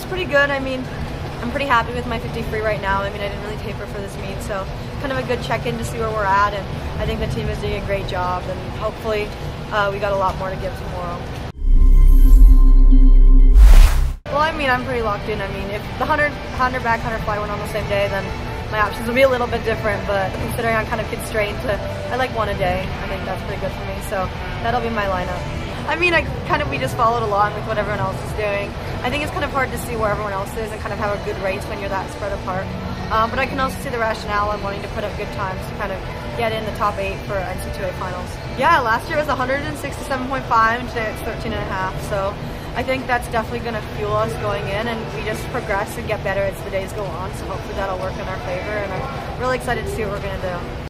was pretty good. I mean, I'm pretty happy with my 50 free right now. I mean, I didn't really taper for this meet, so kind of a good check-in to see where we're at, and I think the team is doing a great job, and hopefully we got a lot more to give tomorrow. Well, I mean, I'm pretty locked in. I mean, if the 100 back, 100 fly went on the same day, then my options would be a little bit different, but considering I'm kind of constrained to, I like one a day, I think that's pretty good for me, so that'll be my lineup. I mean, we just followed along with what everyone else is doing. I think it's kind of hard to see where everyone else is and kind of have a good race when you're that spread apart. But I can also see the rationale and wanting to put up good times to kind of get in the top 8 for NCAA finals. Yeah, last year it was 167.5 and today it's 13.5, so I think that's definitely going to fuel us going in, and we just progress and get better as the days go on, so hopefully that'll work in our favor, and I'm really excited to see what we're going to do.